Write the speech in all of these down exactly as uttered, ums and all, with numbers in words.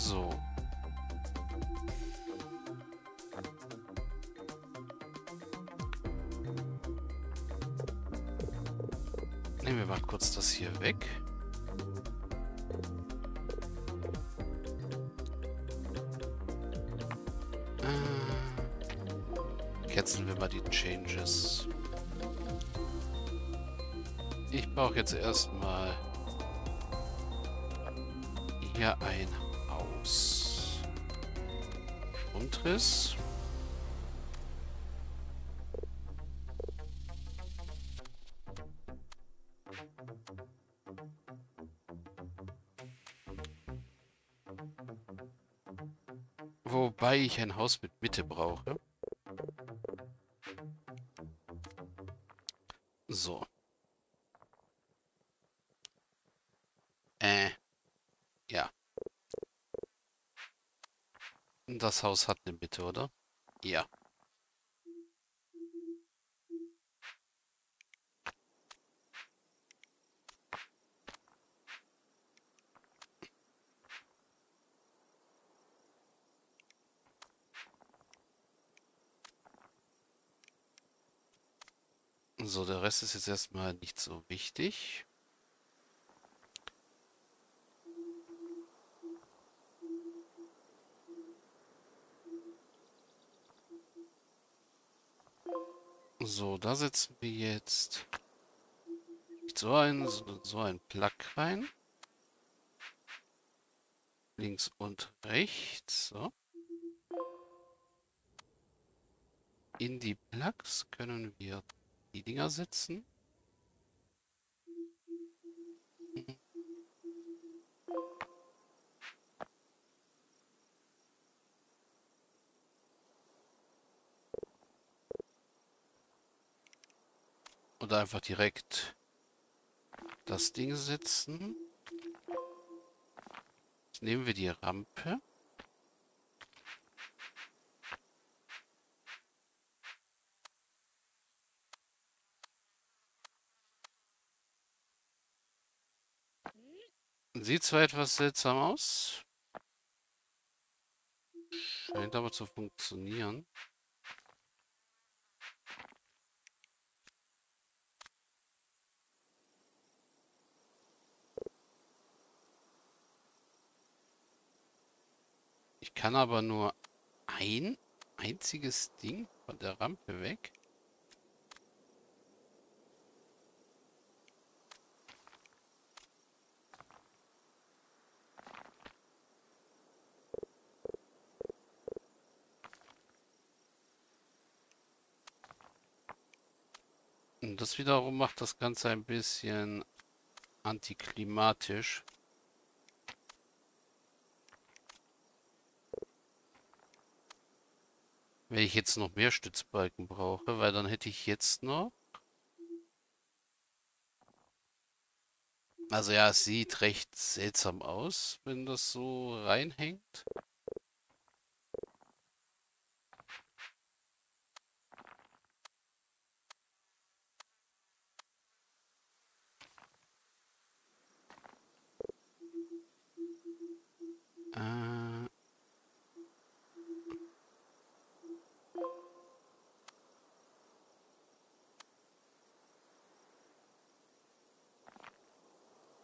So. Nehmen wir mal kurz das hier weg. Äh, canceln wir mal die Changes. Ich brauche jetzt erstmal hier ein aus. Grundriss. Wobei ich ein Haus mit Mitte brauche. So. Äh. Ja. Das Haus hat eine Mitte, oder? Ja. So, der Rest ist jetzt erstmal nicht so wichtig. So, da setzen wir jetzt nicht so einen, sondern so einen Plug rein. Links und rechts. So. In die Plugs können wir die Dinger setzen. Oder einfach direkt das Ding setzen. Jetzt nehmen wir die Rampe. Sieht zwar etwas seltsam aus, scheint aber zu funktionieren. Ich kann aber nur ein einziges Ding von der Rampe weg. Und das wiederum macht das Ganze ein bisschen antiklimatisch. Wenn ich jetzt noch mehr Stützbalken brauche, weil dann hätte ich jetzt noch... Also ja, es sieht recht seltsam aus, wenn das so reinhängt.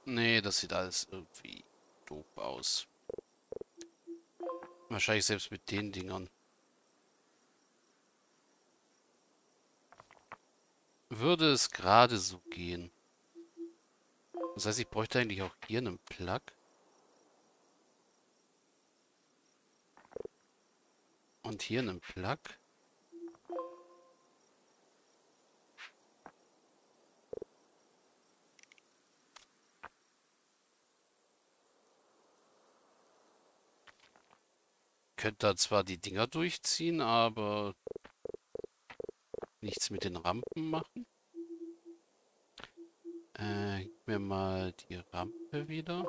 Nee, das sieht alles irgendwie doof aus. Wahrscheinlich selbst mit den Dingern. Würde es gerade so gehen. Das heißt, ich bräuchte eigentlich auch hier einen Plug. Und hier einen Plug. könnte da zwar die Dinger durchziehen, aber nichts mit den Rampen machen. Äh, gib mir mal die Rampe wieder.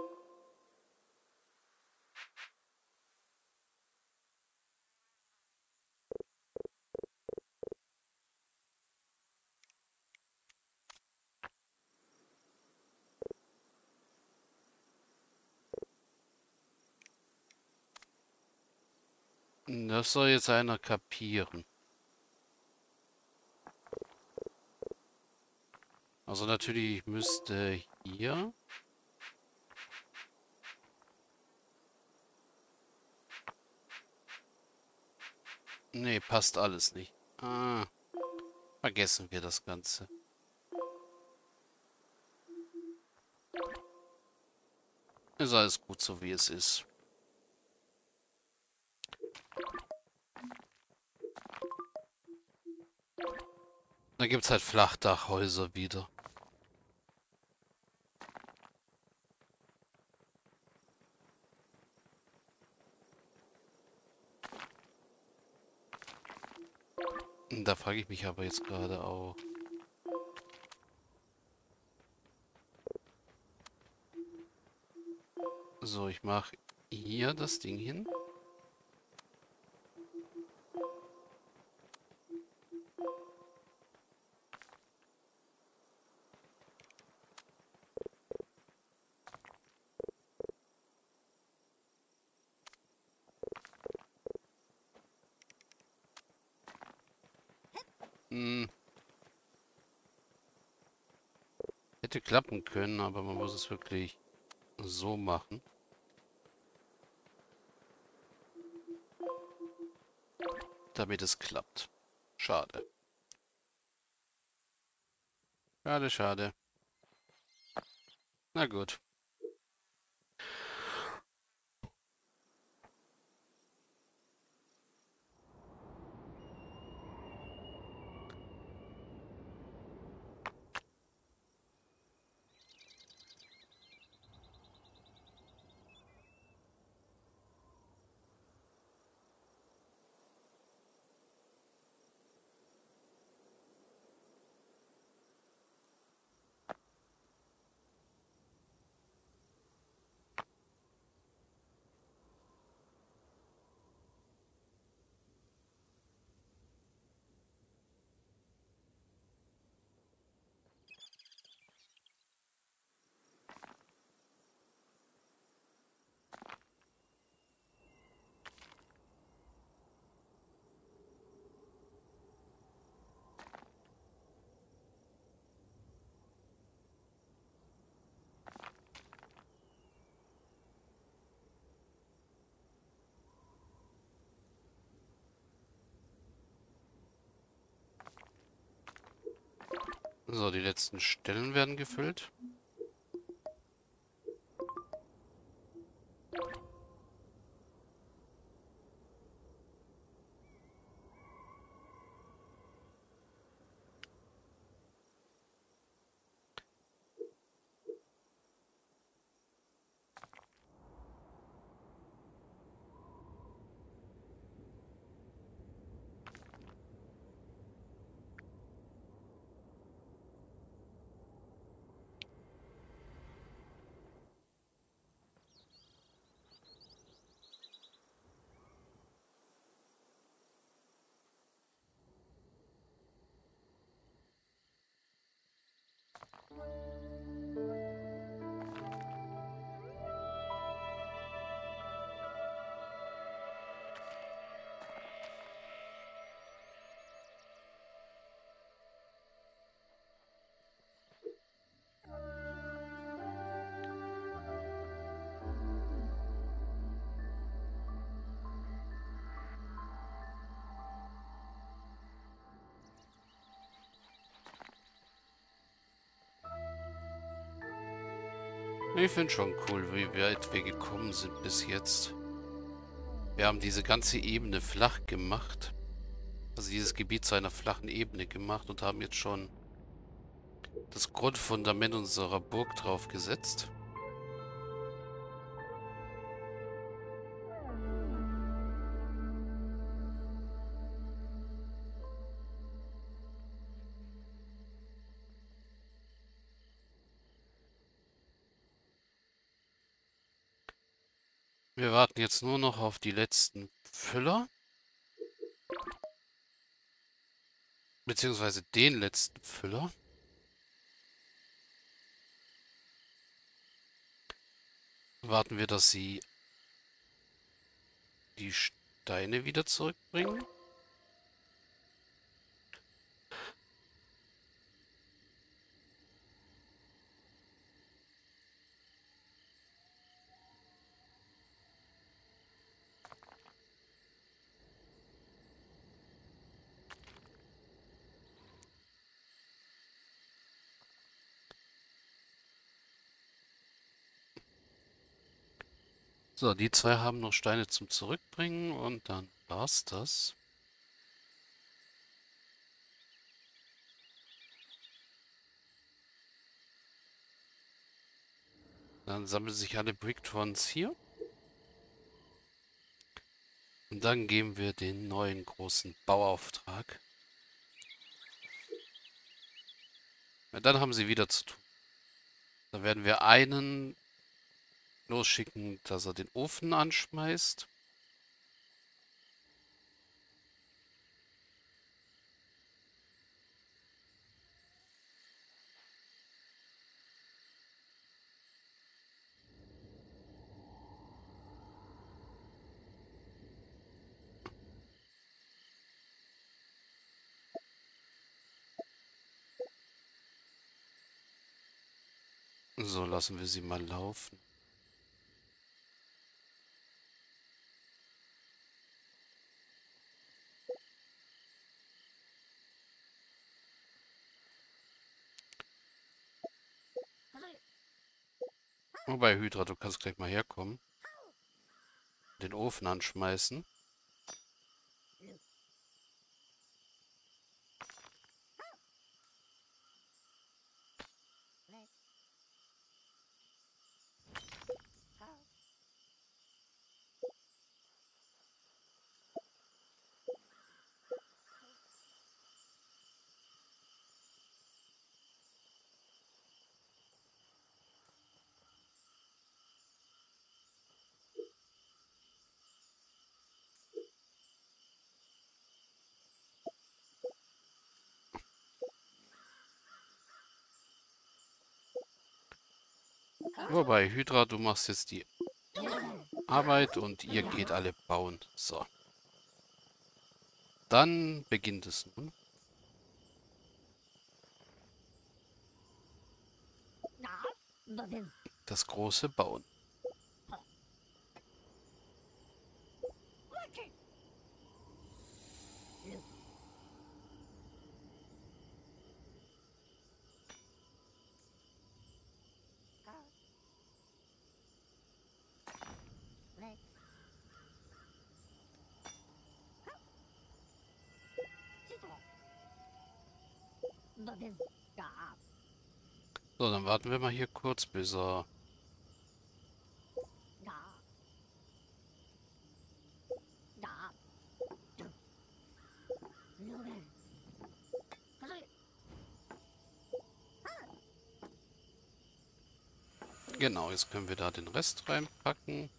Das soll jetzt einer kapieren. Also natürlich müsste hier... Ne, passt alles nicht. Ah, vergessen wir das Ganze. Ist alles gut, so wie es ist. Da gibt es halt Flachdachhäuser wieder. Da frage ich mich aber jetzt gerade auch. So, ich mache hier das Ding hin. Hätte klappen können, aber man muss es wirklich so machen. Damit es klappt. Schade. Schade, schade. Na gut. So, die letzten Stellen werden gefüllt. Ich finde schon cool, wie weit wir gekommen sind bis jetzt. Wir haben diese ganze Ebene flach gemacht. Also dieses Gebiet zu einer flachen Ebene gemacht und haben jetzt schon das Grundfundament unserer Burg drauf gesetzt. Wir warten jetzt nur noch auf die letzten Füller. Beziehungsweise den letzten Füller. Warten wir, dass sie die Steine wieder zurückbringen. So, die zwei haben noch Steine zum Zurückbringen und dann war's das. Dann sammeln sich alle Bricktrons hier. Und dann geben wir den neuen großen Bauauftrag. Ja, dann haben sie wieder zu tun. Dann werden wir einen losschicken, dass er den Ofen anschmeißt. So, lassen wir sie mal laufen. Wobei, Hydra, du kannst gleich mal herkommen. Den Ofen anschmeißen. Wobei, Hydra, du machst jetzt die Arbeit und ihr geht alle bauen. So. Dann beginnt es nun. Das große Bauen. So, dann warten wir mal hier kurz, bis er genau, jetzt können wir da den Rest reinpacken.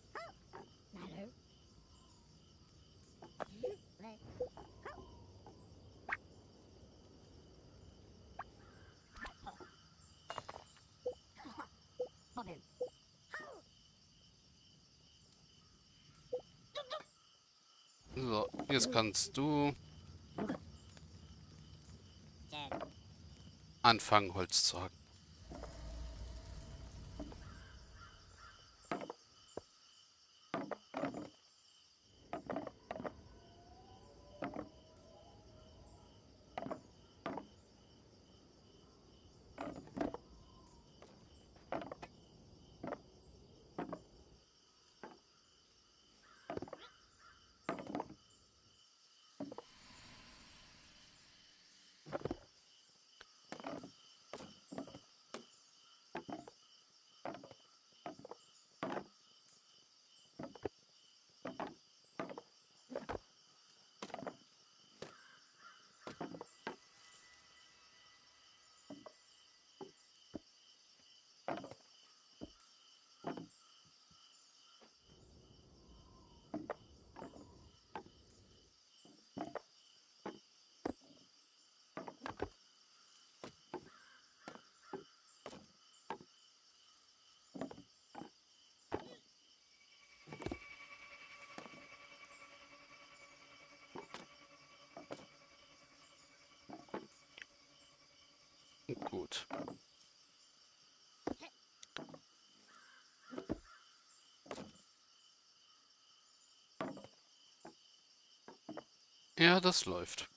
So, jetzt kannst du anfangen, Holz zu hacken. Gut. Ja, das läuft.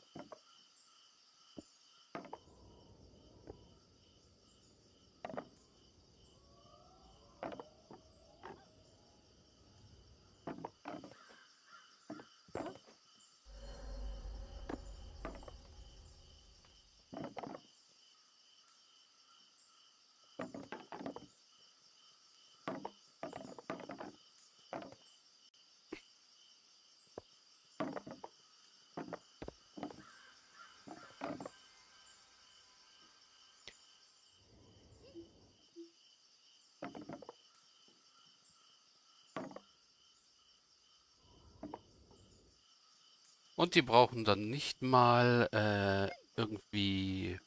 Und die brauchen dann nicht mal äh, irgendwie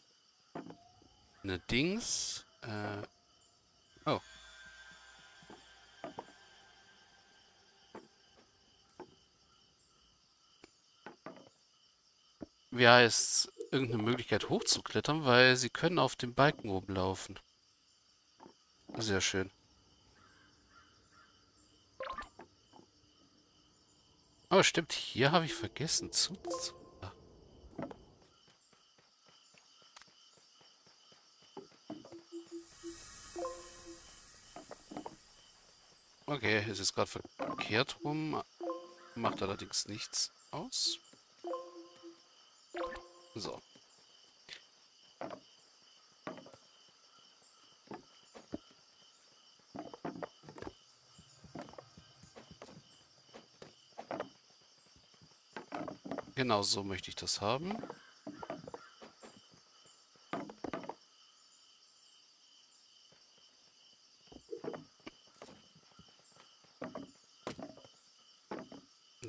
eine Dings. Äh, oh. Wie heißt es? Irgendeine Möglichkeit hochzuklettern, weil sie können auf dem Balken rumlaufen. Sehr schön. Oh, stimmt, hier habe ich vergessen zu... zu ah. Okay, es ist gerade verkehrt rum. Macht allerdings nichts aus. So. Genau so möchte ich das haben.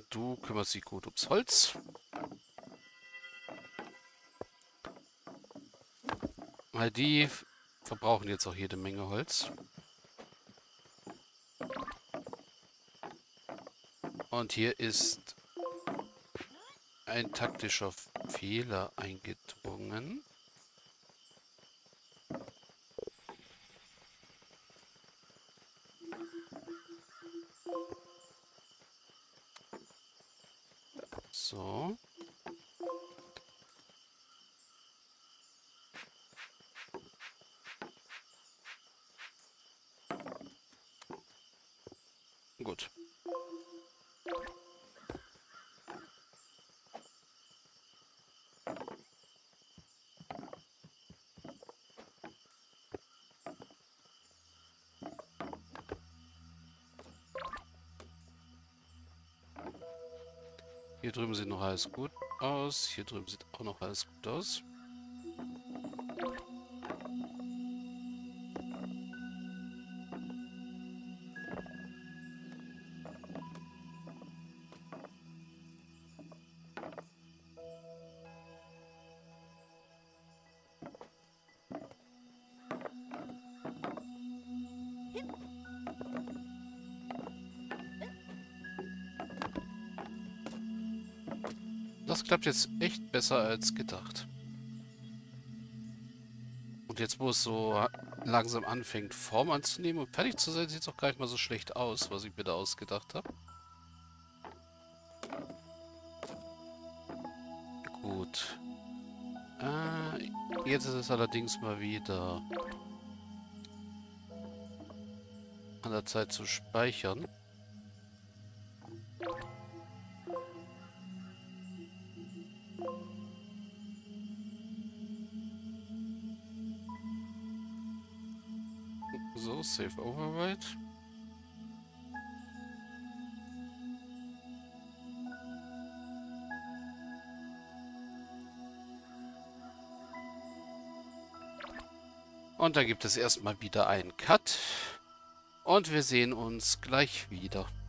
Du kümmerst dich gut ums Holz. Weil die verbrauchen jetzt auch jede Menge Holz. Und hier ist ein taktischer Fehler eingedrungen. So. Gut. Hier drüben sieht noch alles gut aus. Hier drüben sieht auch noch alles gut aus. Das klappt jetzt echt besser als gedacht. Und jetzt, wo es so langsam anfängt, Form anzunehmen und fertig zu sein, sieht es auch gar nicht mal so schlecht aus, was ich mir da ausgedacht habe. Gut. Ah, jetzt ist es allerdings mal wieder an der Zeit zu speichern. So, Save Override. Und da gibt es erstmal wieder einen Cut. Und wir sehen uns gleich wieder.